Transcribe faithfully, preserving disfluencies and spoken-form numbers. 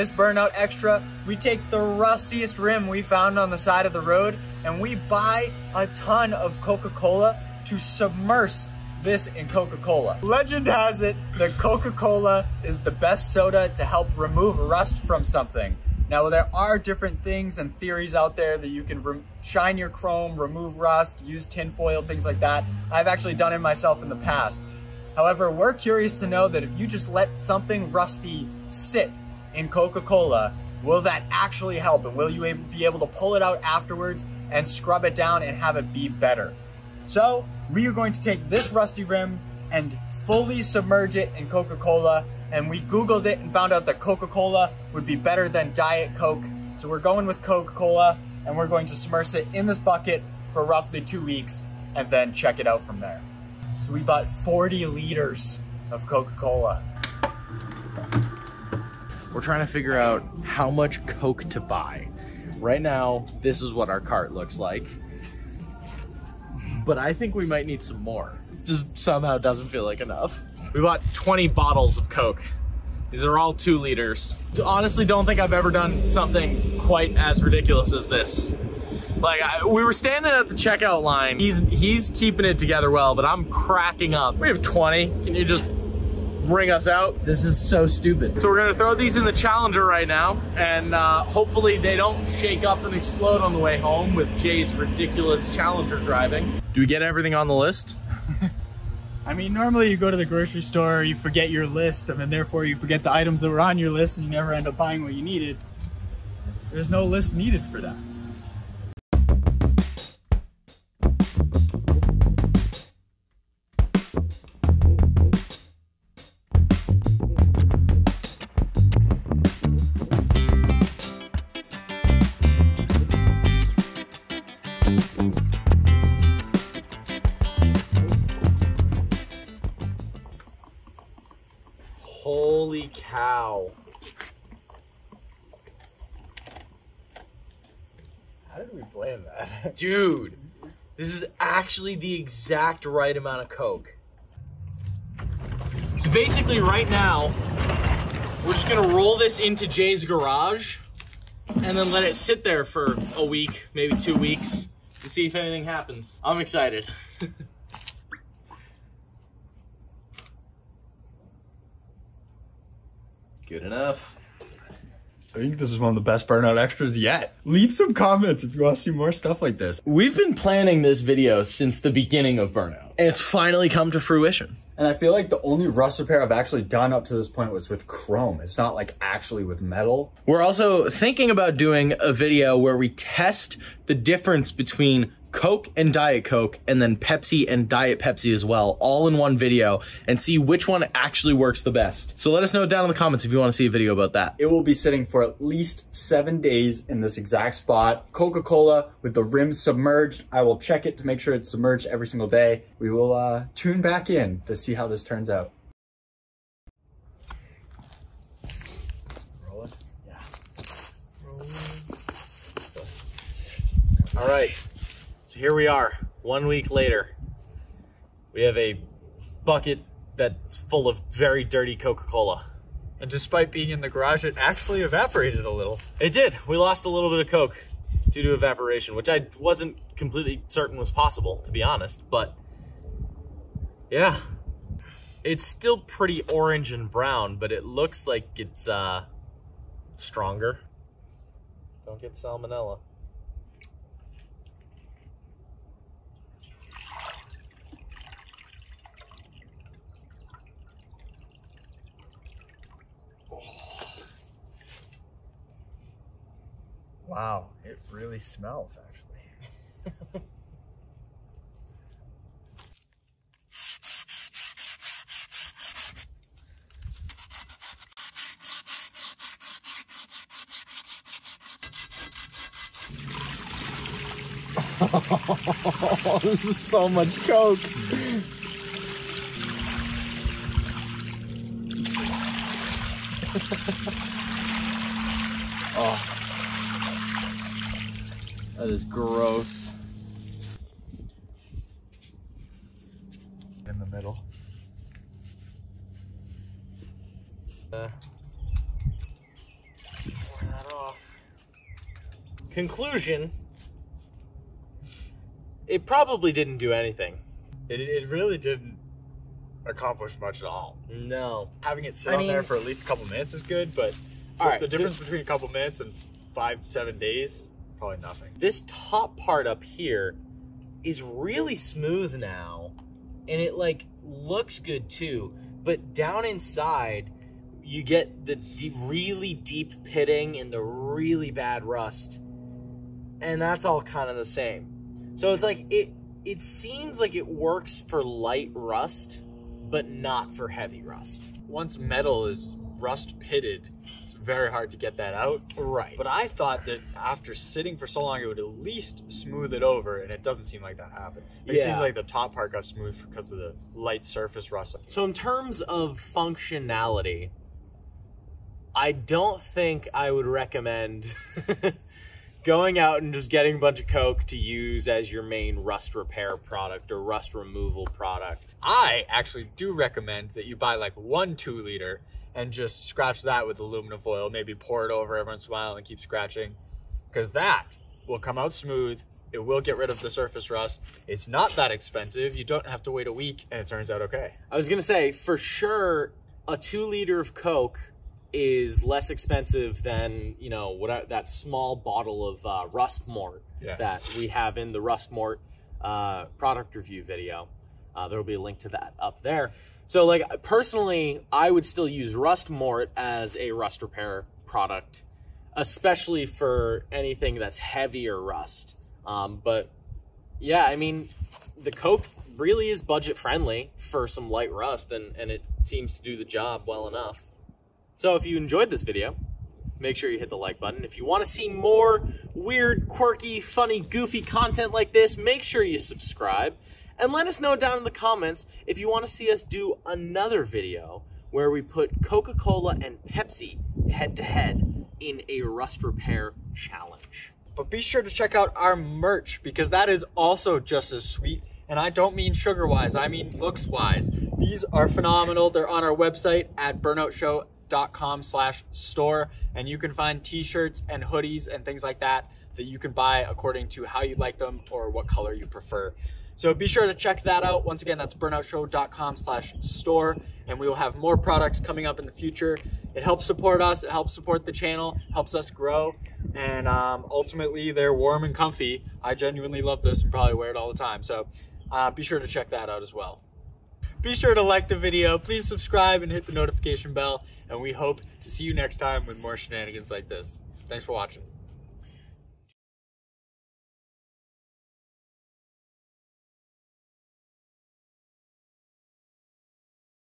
this Burnout Extra, we take the rustiest rim we found on the side of the road and we buy a ton of Coca-Cola to submerge this in Coca-Cola. Legend has it that Coca-Cola is the best soda to help remove rust from something. Now, there are different things and theories out there that you can shine your chrome, remove rust, use tinfoil, things like that. I've actually done it myself in the past. However, we're curious to know that if you just let something rusty sit in Coca-Cola, will that actually help? And will you be able to pull it out afterwards and scrub it down and have it be better? So we are going to take this rusty rim and fully submerge it in Coca-Cola. And we Googled it and found out that Coca-Cola would be better than Diet Coke. So we're going with Coca-Cola and we're going to submerge it in this bucket for roughly two weeks and then check it out from there. So we bought forty liters of Coca-Cola. We're trying to figure out how much Coke to buy. Right now, this is what our cart looks like. But I think we might need some more. Just somehow doesn't feel like enough. We bought twenty bottles of Coke. These are all two liters. Honestly, don't think I've ever done something quite as ridiculous as this. Like, I, we were standing at the checkout line. He's, he's keeping it together well, but I'm cracking up. We have twenty. Can you just bring us out? This is so stupid. So we're gonna throw these in the Challenger right now, and uh, hopefully they don't shake up and explode on the way home with Jay's ridiculous Challenger driving. Do we get everything on the list? I mean, normally you go to the grocery store, you forget your list, and then therefore you forget the items that were on your list and you never end up buying what you needed. There's no list needed for that. Holy cow. How did we plan that? Dude, this is actually the exact right amount of Coke. So basically right now, we're just gonna roll this into Jay's garage and then let it sit there for a week, maybe two weeks, and see if anything happens. I'm excited. Good enough. I think this is one of the best Burnout Extras yet. Leave some comments if you want to see more stuff like this. We've been planning this video since the beginning of Burnout, and it's finally come to fruition. And I feel like the only rust repair I've actually done up to this point was with chrome. It's not like actually with metal. We're also thinking about doing a video where we test the difference between Coke and Diet Coke, and then Pepsi and Diet Pepsi as well, all in one video, and see which one actually works the best. So let us know down in the comments if you want to see a video about that. It will be sitting for at least seven days in this exact spot. Coca-Cola with the rim submerged. I will check it to make sure it's submerged every single day. We will uh, tune back in to see how this turns out. Roll it. Yeah. Roll it. All right. So here we are, one week later. We have a bucket that's full of very dirty Coca-Cola. And despite being in the garage, it actually evaporated a little. It did. We lost a little bit of Coke due to evaporation, which I wasn't completely certain was possible, to be honest, but yeah. It's still pretty orange and brown, but it looks like it's uh, stronger. Don't get salmonella. Wow, it really smells, actually. Oh, this is so much Coke. Oh. That is gross. In the middle. Uh, Conclusion, it probably didn't do anything. It, it really didn't accomplish much at all. No. Having it sit I on mean, there for at least a couple minutes is good, but all right, the difference this, between a couple minutes and five, seven days, probably nothing. This top part up here is really smooth now, and it like looks good too, but down inside, you get the deep, really deep pitting and the really bad rust, and that's all kind of the same. So it's like it it seems like it works for light rust, but not for heavy rust. Once metal is rust pitted, it's very hard to get that out. Right. But I thought that after sitting for so long, it would at least smooth it over, and it doesn't seem like that happened. It yeah. seems like the top part got smooth because of the light surface rust. So in terms of functionality, I don't think I would recommend going out and just getting a bunch of Coke to use as your main rust repair product or rust removal product. I actually do recommend that you buy like one two liter and just scratch that with aluminum foil, maybe pour it over every once in a while and keep scratching, because that will come out smooth. It will get rid of the surface rust. It's not that expensive. You don't have to wait a week, and it turns out okay. I was gonna say, for sure, a two liter of Coke is less expensive than, you know, what I, that small bottle of uh, Rust Mort yeah. that we have in the Rust Mort uh, product review video. Uh, there will be a link to that up there. So, like, personally, I would still use Rust Mort as a rust repair product, especially for anything that's heavier rust. Um, but, yeah, I mean, the Coke really is budget-friendly for some light rust, and, and it seems to do the job well enough. So if you enjoyed this video, make sure you hit the like button. If you want to see more weird, quirky, funny, goofy content like this, make sure you subscribe. And let us know down in the comments if you want to see us do another video where we put Coca-Cola and Pepsi head-to-head in a rust repair challenge. But be sure to check out our merch, because that is also just as sweet. And I don't mean sugar-wise, I mean looks-wise. These are phenomenal. They're on our website at burnout show dot com slash store, and you can find t-shirts and hoodies and things like that that you can buy according to how you like them or what color you prefer. So be sure to check that out. Once again, that's burnout show dot com slash store, and we will have more products coming up in the future. It helps support us, it helps support the channel, helps us grow, and um, ultimately they're warm and comfy. I genuinely love this and probably wear it all the time, so uh, be sure to check that out as well. Be sure to like the video, please subscribe and hit the notification bell, and we hope to see you next time with more shenanigans like this. Thanks for watching.